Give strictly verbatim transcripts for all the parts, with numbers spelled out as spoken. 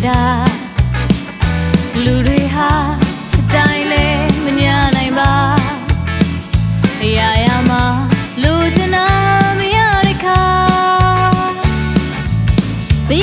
da lu dui ha stai le mnya nai ba ya ya ma lu jin na mya de ka bi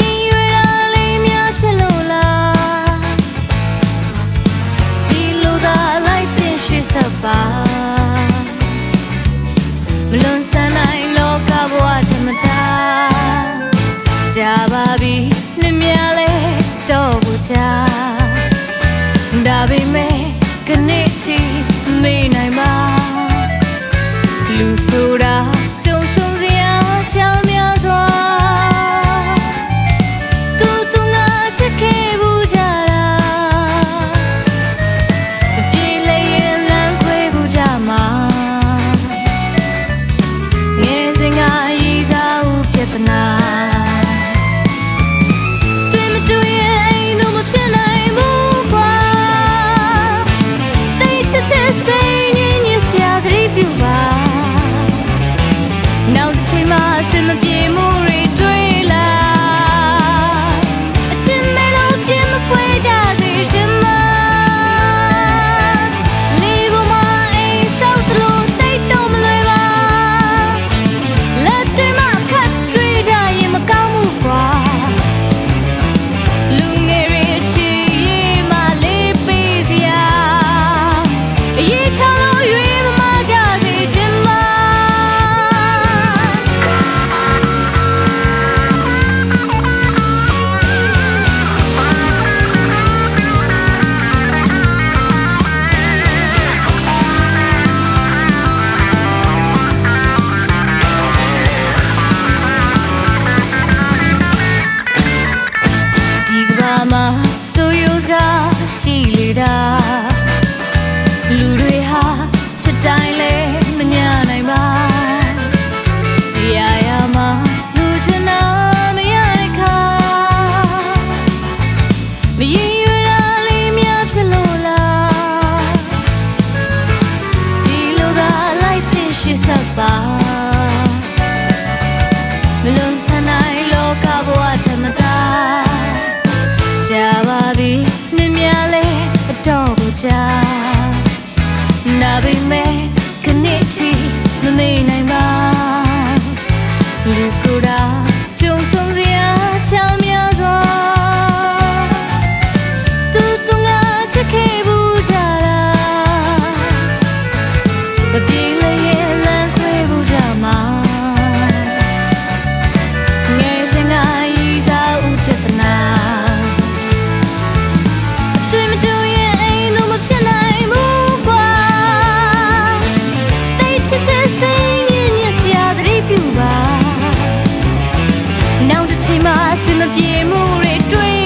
起码，什么节目也对。